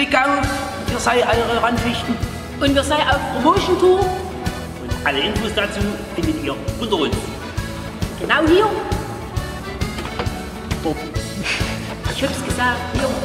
Klickau, ihr seid eure Randfichten. Und wir seid auf Promotion-Tour. Und alle Infos dazu findet ihr unter uns. Genau hier. Oh. Ich hab's gesagt, hier.